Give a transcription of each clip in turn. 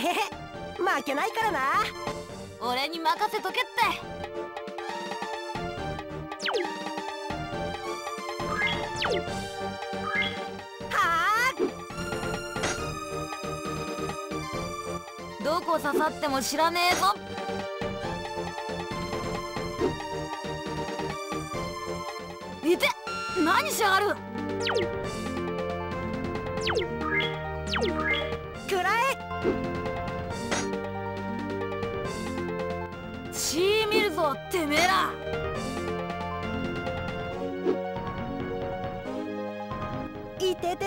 へへ、負けないからな。俺に任せとけって。どこ刺さっても知らねえぞ。いて、何しやがる。くらえ、血見るぞてめえら。いててて。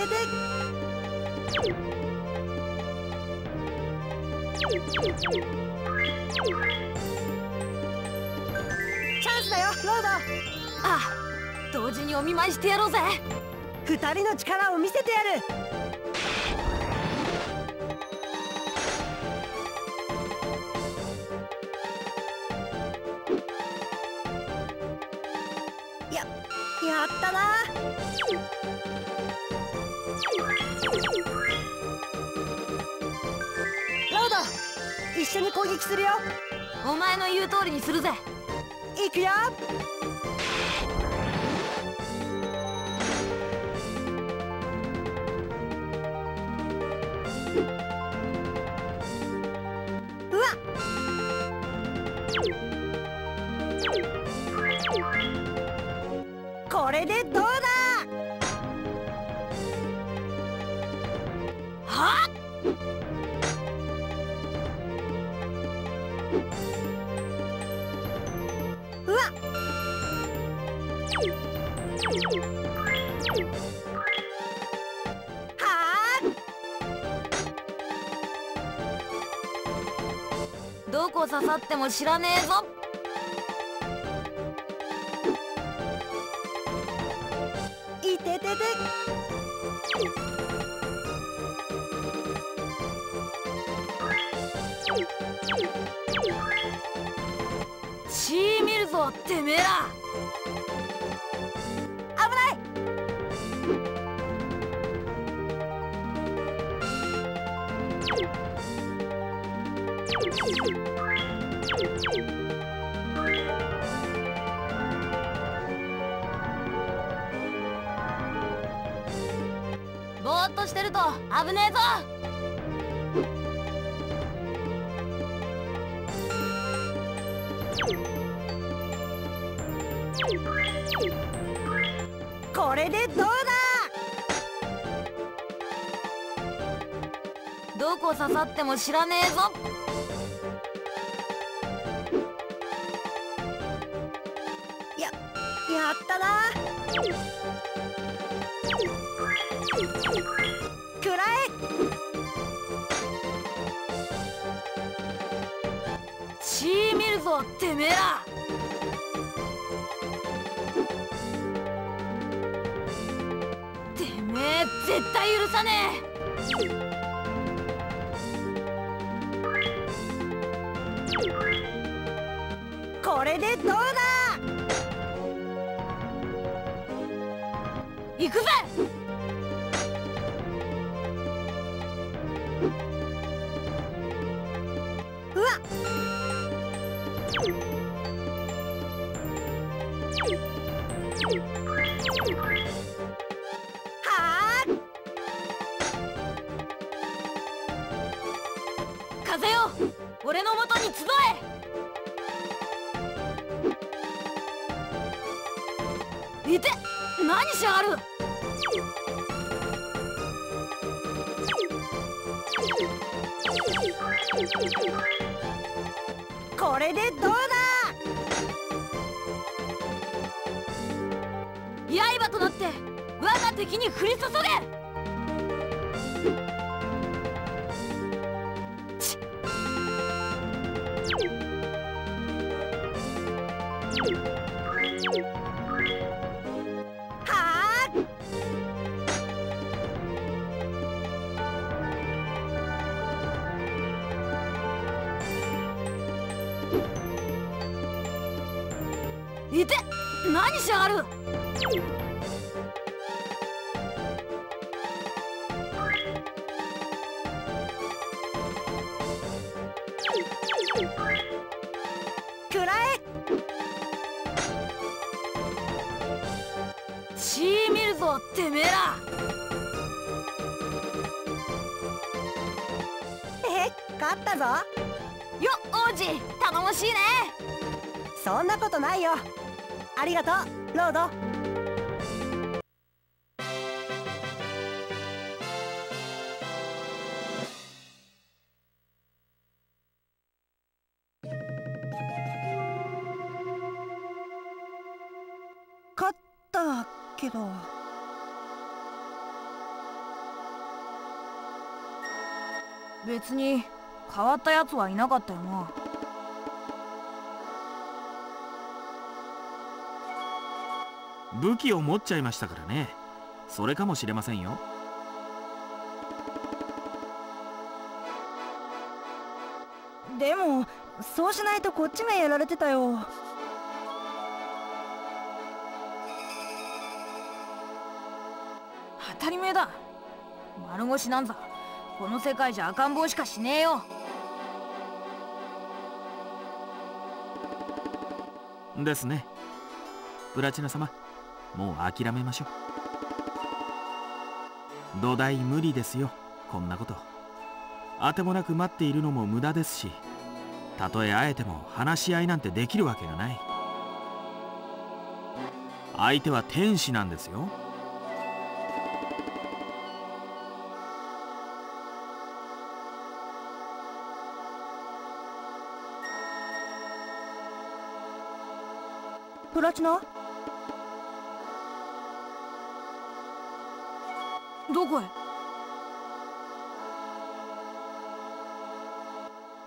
チャンスだよロード。ああ、同時にお見舞いしてやろうぜ。二人の力を見せてやる。やったな。一緒に攻撃するよ。お前の言う通りにするぜ。いくよ。うわっ、これでどうだ。はっ、どこ刺さっても知らねえぞ。いててて。血見るぞてめえら。危ない。ぼーっとしてると危ねえぞ。これでどうだ。どこ刺さっても知らねえぞ。やったな。くらえ、血見るぞてめえら。てめえ絶対許さねえ。これでどうだ。行くぜ。うわっ、はー、風よ、俺のもとに集え。いて、何しやがる。これでどうだ。刃となって我が敵に降り注げ。ちっ、はーっ、いて、何しやがる。くらえ、血見るぞてめえら。勝ったぞよ王子、頼もしいね。そんなことないよ。ありがとうロード。別に変わったやつはいなかったよな。武器を持っちゃいましたからね。それかもしれませんよ。でもそうしないとこっちがやられてたよ。当たり前だ。丸腰なんざこの世界じゃ赤ん坊しかしねえよ。ですねプラチナ様、もう諦めましょう。土台無理ですよ。こんなことあてもなく待っているのも無駄ですし、たとえ会えても話し合いなんてできるわけがない。相手は天使なんですよ。プラチナ？どこへ？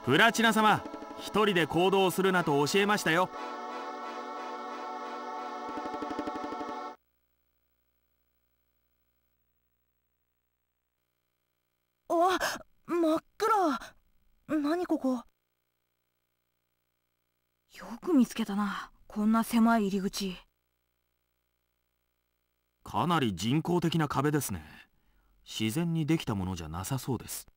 プラチナ様、一人で行動するなと教えましたよ。あ、真っ暗。何ここ。よく見つけたな。こんな狭い入り口。かなり人工的な壁ですね。自然にできたものじゃなさそうです。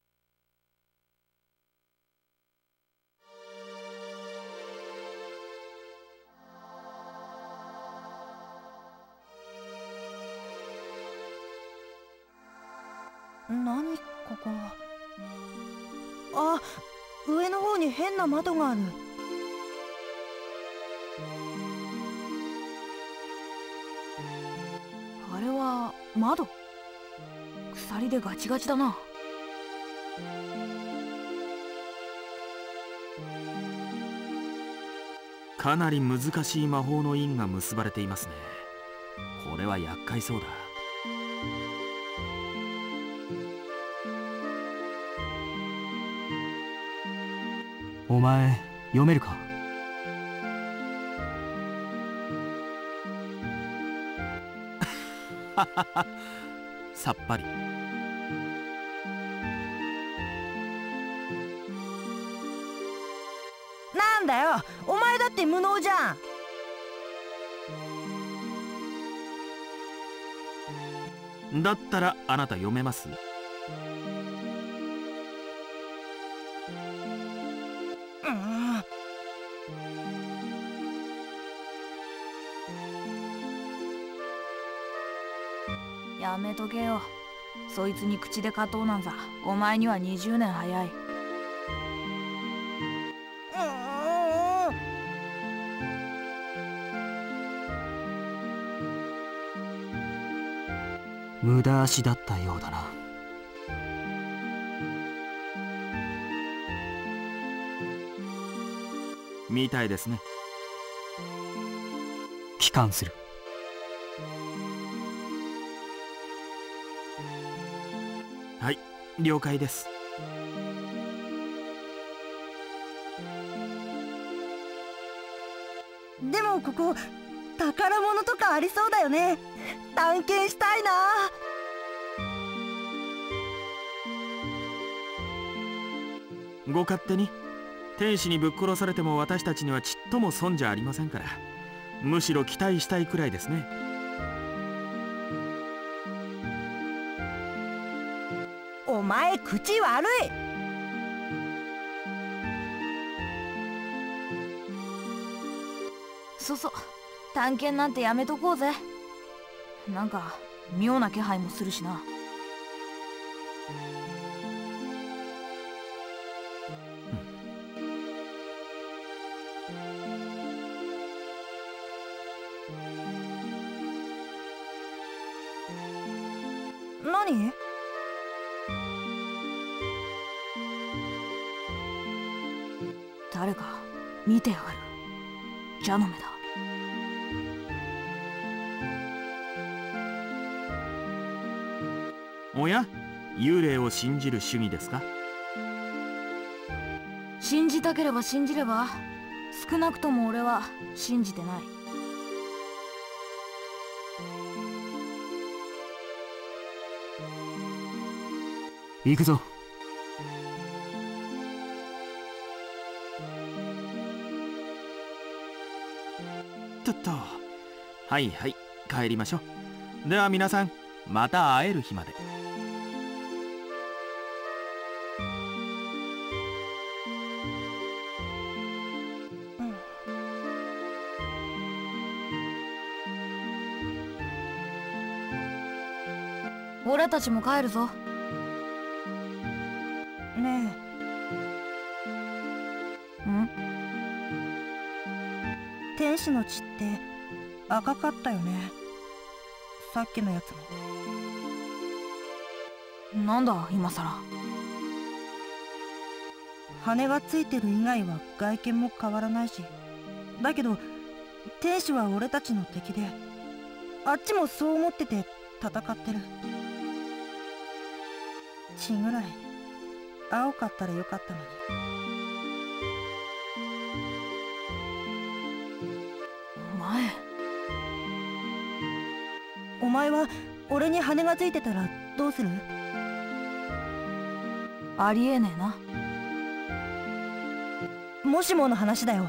何ここ。あ、上の方に変な窓がある。あれは窓。鎖でガチガチだな。かなり難しい魔法の印が結ばれていますね。これは厄介そうだ。お前読めるか。さっぱり。なんだよ、お前だって無能じゃん。だったらあなた読めます？やめとけよ。そいつに口で勝とうなんざ、お前には20年早い。無駄足だったようだな。みたいですね。帰還する。はい、了解です。でもここ宝物とかありそうだよね。探検したいな。ご勝手に。天使にぶっ殺されても私たちにはちっとも損じゃありませんから、むしろ期待したいくらいですね。お前口悪い。そうそう、探検なんてやめとこうぜ。なんか妙な気配もするしな。何？誰か見てやがる。蛇の目だ。おや、幽霊を信じる主義ですか？信じたければ信じれば。少なくとも俺は信じてない。行くぞ。とっと、はいはい、帰りましょう。では皆さん、また会える日まで。俺たちも帰るぞ。ねえ。ん？天使の血って赤かったよね。さっきのやつも。なんだ今さら。羽がついてる以外は外見も変わらないし。だけど天使は俺たちの敵で、あっちもそう思ってて戦ってる。血ぐらい青かったらよかったのに。お前は俺に羽がついてたらどうする？ありえねえな。もしもの話だよ。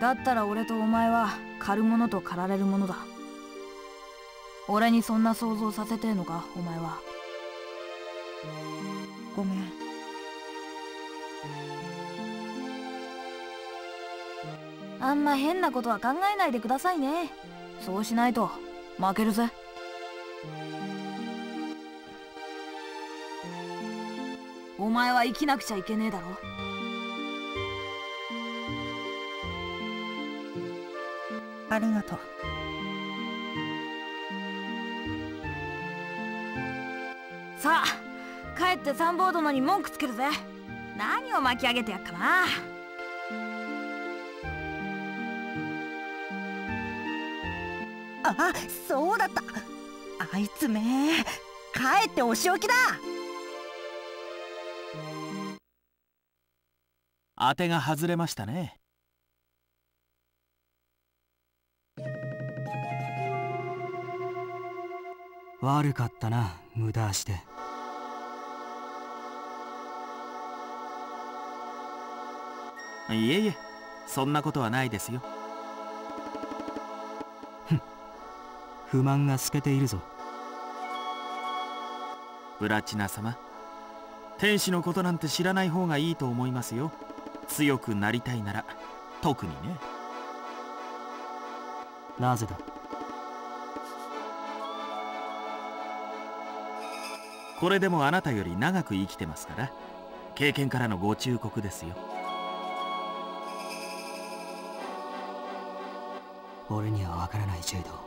だったら俺とお前は狩るものと狩られるものだ。俺にそんな想像させてえのか、お前は。ごめん。あんま変なことは考えないでくださいね。そうしないと負けるぜ。お前は生きなくちゃいけねえだろ。ありがとう。さあ、帰って参謀殿に文句つけるぜ。何を巻き上げてやっかな。あ、そうだった。あいつめ、帰ってお仕置きだ。当てが外れましたね。悪かったな、無駄して。いえいえ、そんなことはないですよ。不満が透けているぞ。プラチナ様、天使のことなんて知らない方がいいと思いますよ。強くなりたいなら特にね。なぜだ？これでもあなたより長く生きてますから、経験からのご忠告ですよ。俺には分からないジェイド。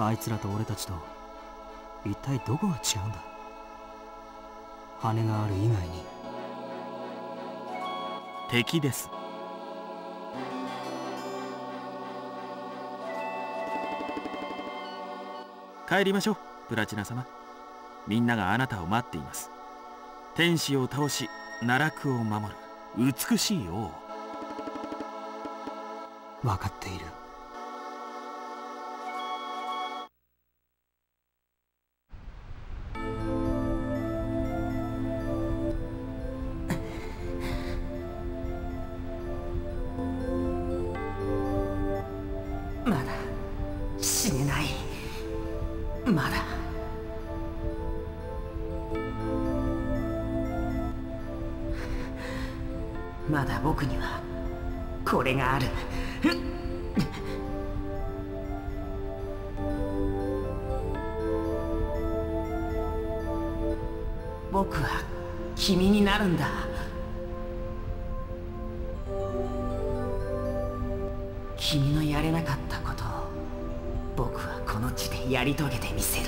あいつらと俺たちと一体どこが違うんだ？羽がある以外に。敵です。帰りましょう、プラチナ様。みんながあなたを待っています。天使を倒し奈落を守る美しい王。分かっている。まだ死ねない。まだな僕にはこれがある。僕は君になるんだ。君のやれなかったことを僕はこの地でやり遂げてみせる。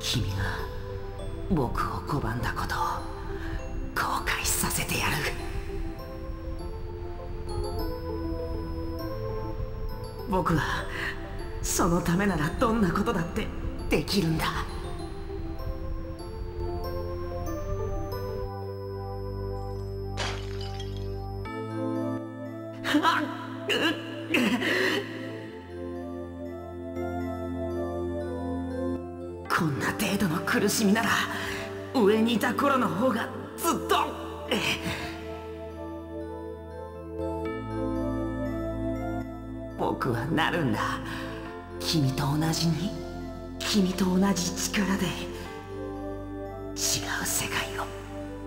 君が僕を拒んだことを後悔させてやる。僕はそのためならどんなことだってできるんだ。こんな程度の苦しみなら上にいた頃の方がずっと僕はなるんだ。君と同じに、君と同じ力で違う世界を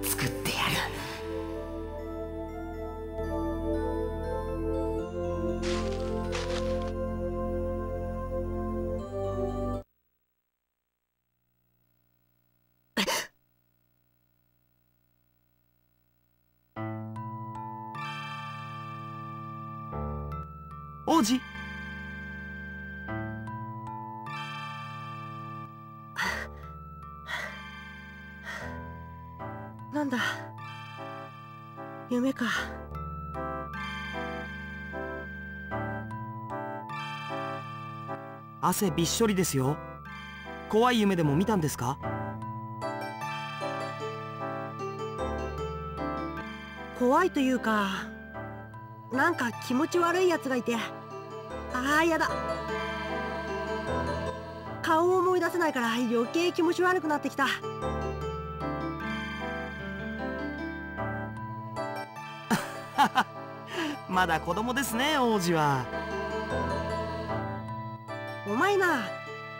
作ってやる。王子。なんだ、夢か。汗びっしょりですよ。怖い夢でも見たんですか？怖いというか、なんか気持ち悪いやつがいて、ああやだ。顔を思い出せないから余計気持ち悪くなってきた。まだ子供ですね、王子は。お前な、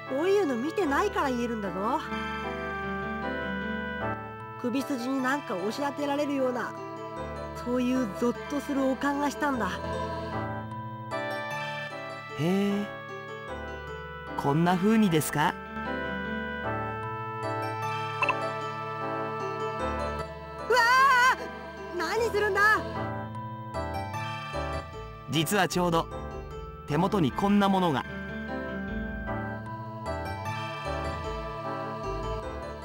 こういうの見てないから言えるんだぞ。首筋になんか押し当てられるような、そういうゾッとする予感がしたんだ。へえ、こんな風にですか？うわあ、何するんだ。実はちょうど手元にこんなものが。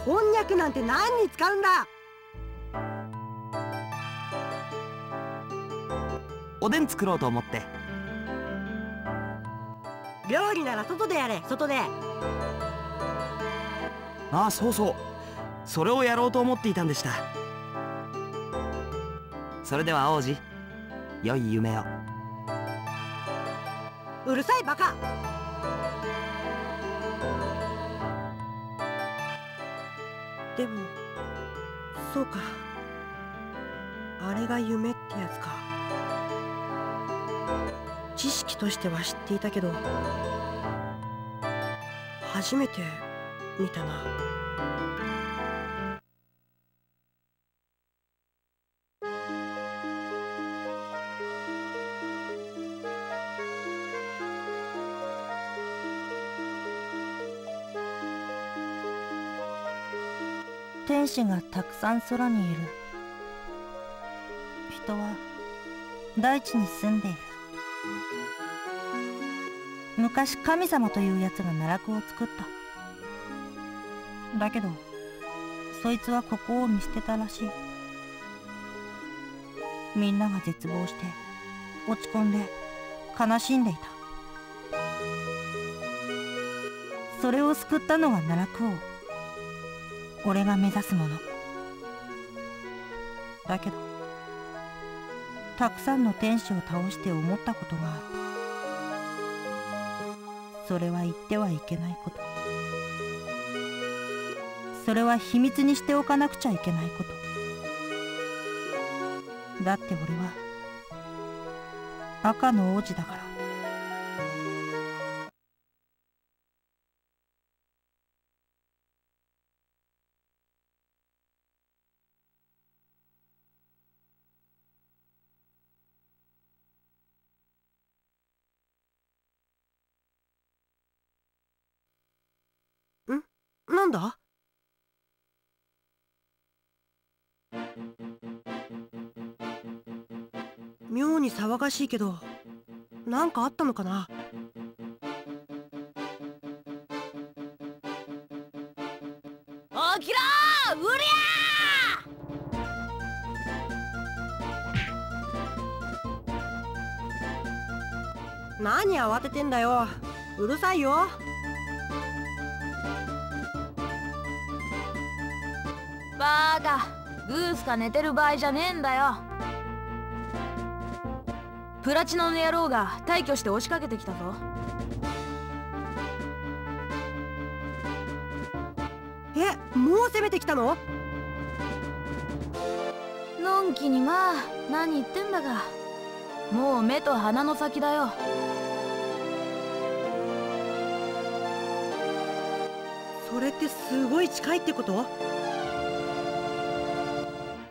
こんにゃくなんて何に使うんだ。おでん作ろうと思って。料理なら外でやれ、外で。ああ、そうそう、それをやろうと思っていたんでした。それでは王子、良い夢を。うるさいバカ。でもそうか、あれが夢ってやつか。知識としては知っていたけど、初めて見たな。天使がたくさん空にいる。人は大地に住んでいる。昔神様というやつが奈落を作った。だけどそいつはここを見捨てたらしい。みんなが絶望して落ち込んで悲しんでいた。それを救ったのが奈落王、俺が目指すものだけど、たくさんの天使を倒して思ったことがある。それは言ってはいけないこと。それは秘密にしておかなくちゃいけないこと。だって俺は赤の王子だから。なんだ？妙に騒がしいけど、なんかあったのかな？起きろー！うりゃー！何慌ててんだよ。うるさいよ。バーカ、グースが寝てる場合じゃねえんだよ。プラチナの野郎が退去して押しかけてきたぞ。え、もう攻めてきたの？のんきにまあ、何言ってんだか。もう目と鼻の先だよ。それってすごい近いってこと？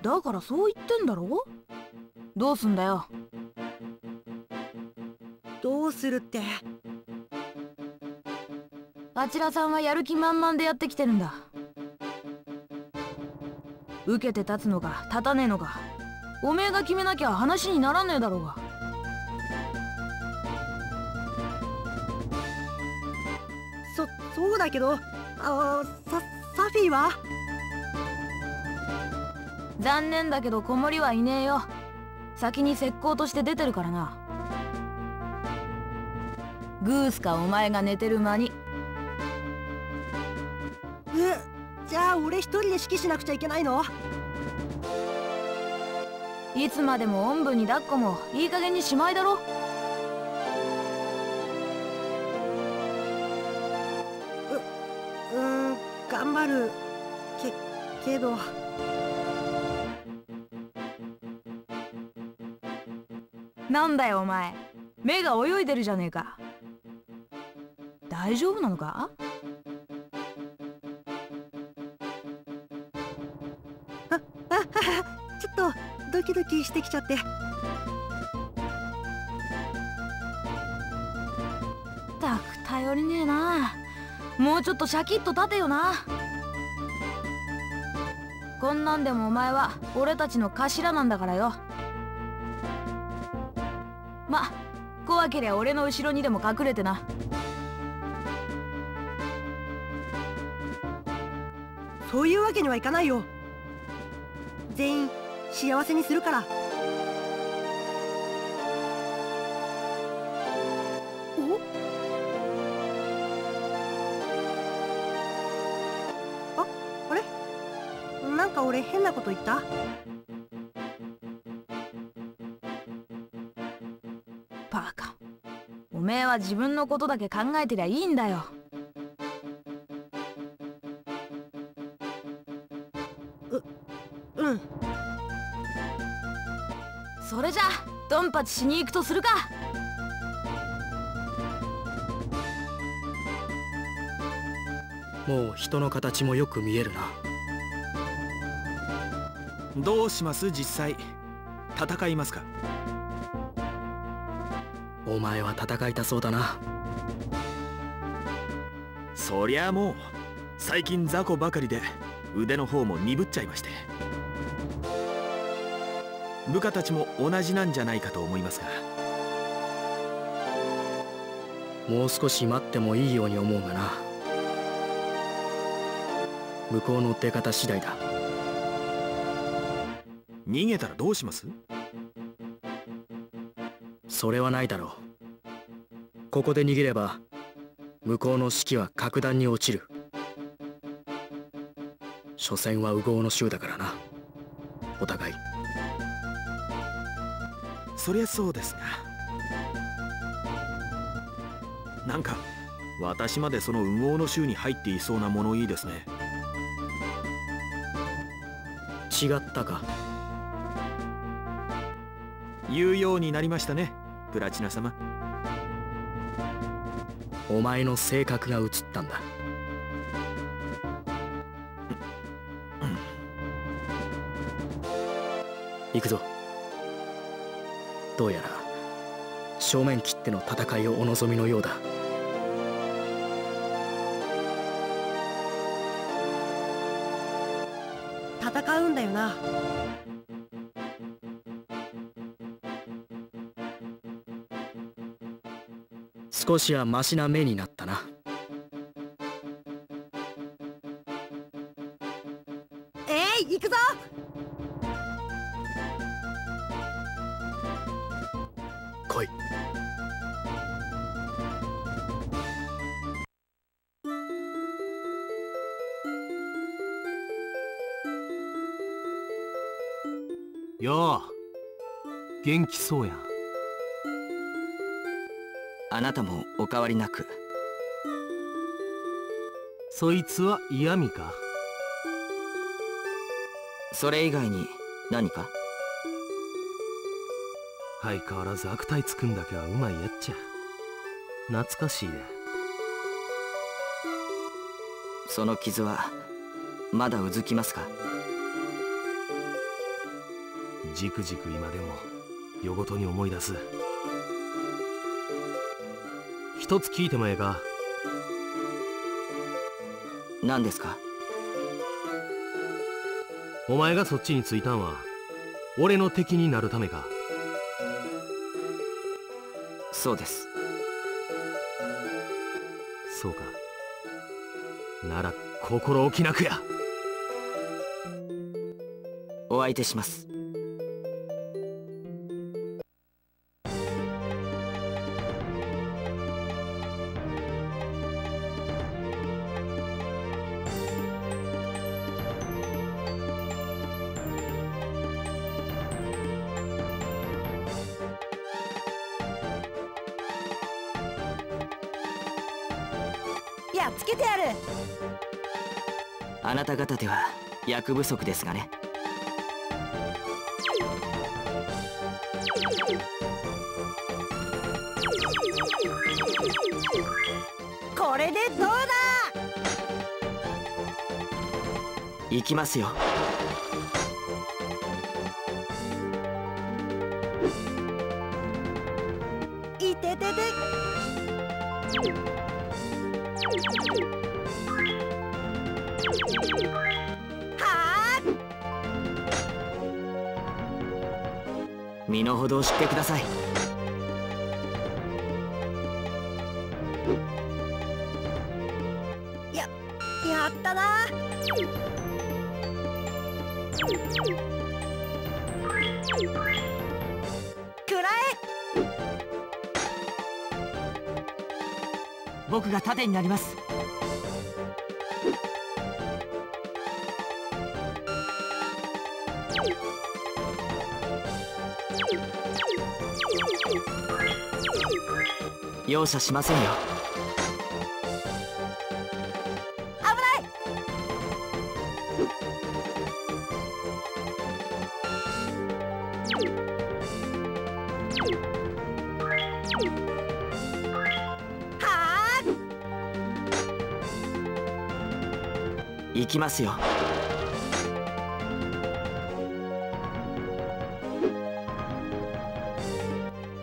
だからそう言ってんだろ？どうすんだよ。どうするって、あちらさんはやる気満々でやってきてるんだ。受けて立つのか立たねえのか、おめえが決めなきゃ話にならねえだろうが。そうだけど、サフィーは残念だけど子守はいねえよ。先に石膏として出てるからな。グースかお前が寝てる間に。じゃあ俺一人で指揮しなくちゃいけないの？いつまでもおんぶに抱っこもいい加減にしまいだろ。うん、頑張るけど。なんだよお前、目が泳いでるじゃねえか。大丈夫なのか？ちょっとドキドキしてきちゃって。たく頼りねえな。もうちょっとシャキッと立てよな。こんなんでもお前は俺たちの頭なんだからよ。ま、怖けりゃ俺の後ろにでも隠れてな。そういうわけにはいかないよ。全員幸せにするから。お？あれ？なんか俺変なこと言った？バカ。おめえは自分のことだけ考えてりゃいいんだよ。それじゃドンパチしに行くとするか。もう人の形もよく見えるな。どうします？実際戦いますか？お前は戦いたそうだな。そりゃもう最近雑魚ばかりで腕の方も鈍っちゃいまして、部下たちも同じなんじゃないかと思いますが。もう少し待ってもいいように思うがな。向こうの出方次第だ。逃げたらどうします？それはないだろう。ここで逃げれば向こうの士気は格段に落ちる。所詮は烏合の衆だからな、お互い。そりゃそうですが、なんか私までその烏合の衆に入っていそうな物言いですね。違ったか。言うようになりましたね、プラチナ様。お前の性格が映ったんだ。行くぞ。どうやら正面切っての戦いをお望みのようだ。うんだよな。少しはマシな目になったな。行くぞ。来い。よう、元気そうや。あなたもお変わりなく。そいつは嫌味か？それ以外に何か？相変わらず悪態つくんだけはうまいやっちゃ。懐かしいで。その傷はまだうずきますか？じくじく今でも夜ごとに思い出す。一つ聞いてもええか？何ですか？お前がそっちについたんは俺の敵になるためか？そうです。そうか。なら心置きなくや。お相手します。つけてやる。あなた方では役不足ですがね。これでどうだ。行きますよ。いててて。身の程を知ってください。やったな。くらえ。僕が盾になります。容赦しませんよ。危ない。はあ。行きますよ。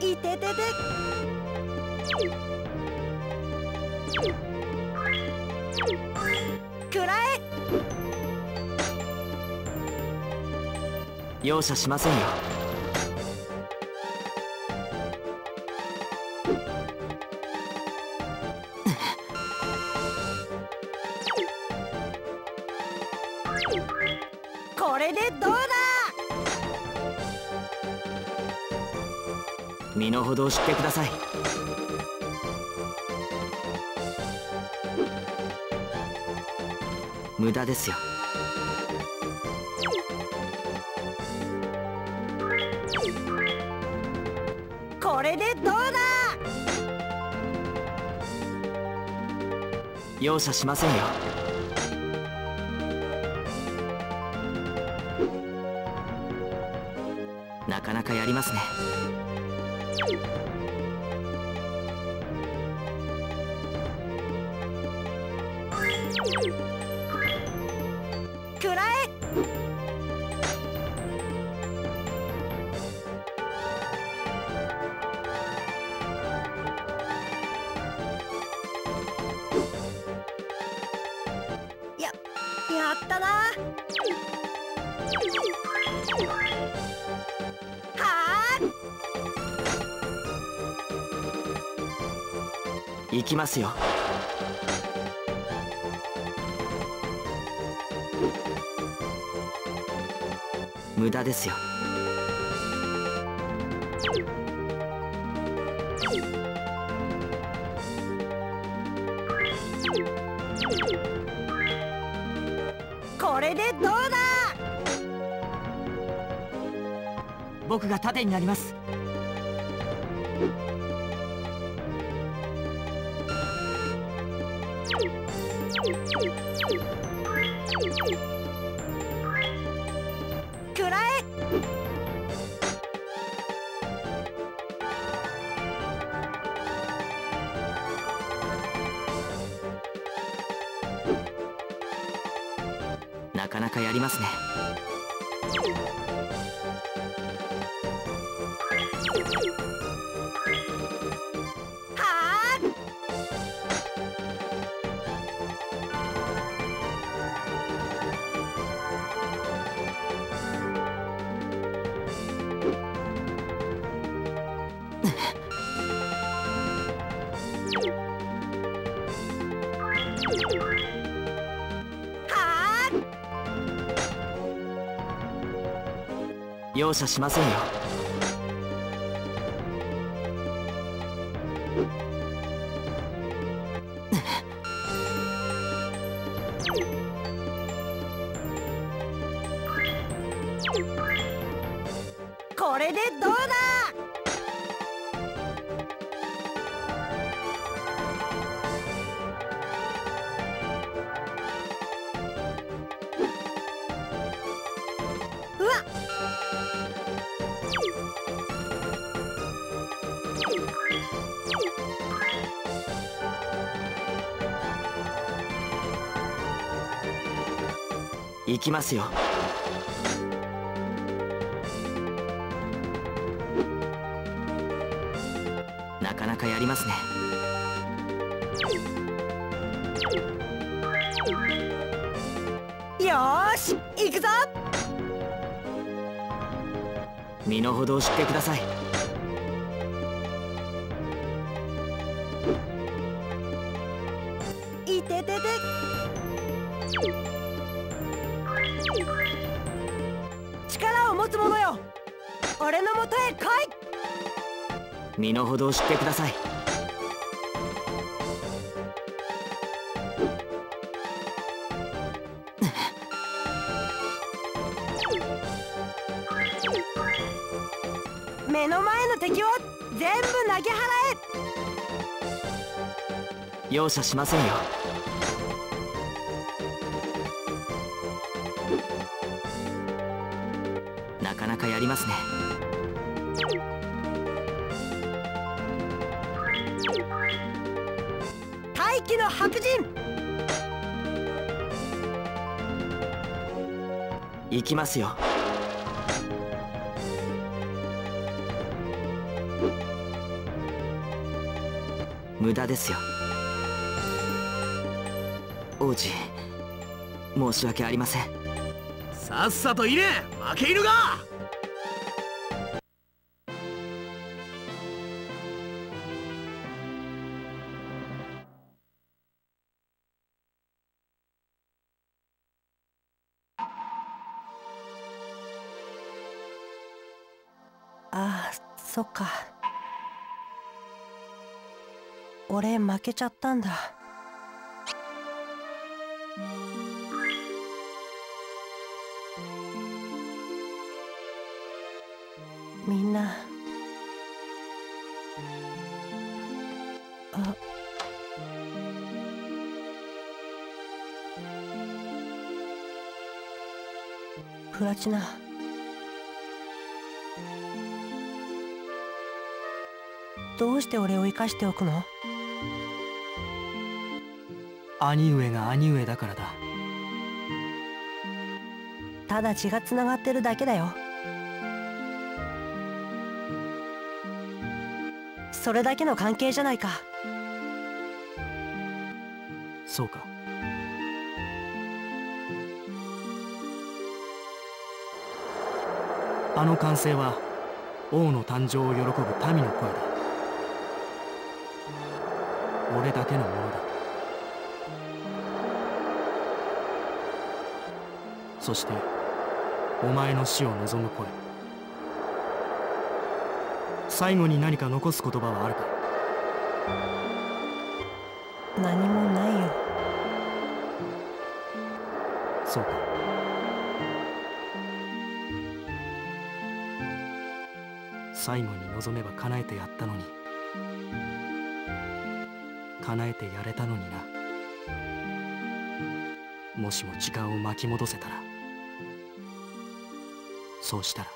いててて。くらえ。容赦しませんよ。これでどうだ。身の程を知ってください。無駄ですよ。これでどうだ。容赦しませんよ。なかなかやりますね。くらえ。やったな。行きますよ。無駄ですよ。これでどうだ。僕が盾になります。くらえ。なかなかやりますね。容赦しませんよ。これでどうだ。うわっ、行きますよ。なかなかやりますね。よーし、行くぞ。身の程を知ってください。いててて。力を持つ者よ、俺のもとへ来い。身の程を知ってください。目の前の敵を全部投げ払え。容赦しませんよ。なかなかやりますね。大気の白人、行きますよ。無駄ですよ。王子、申し訳ありません。さっさといれ、負け犬が。ああ、そっか、俺負けちゃったんだ。みんな、あ、プラチナ、どうして俺を生かしておくの？兄上が兄上だからだ。ただ血がつながってるだけだよ。それだけの関係じゃないか。そうか。あの歓声は王の誕生を喜ぶ民の声だ。俺だけのものだ。そしてお前の死を望む声。最後に何か残す言葉はあるか？何もないよ。そうか。最後に望めば叶えてやったのに、叶えてやれたのにな。もしも時間を巻き戻せたら、そうしたら。